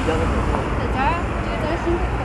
在这儿，我觉得这新的。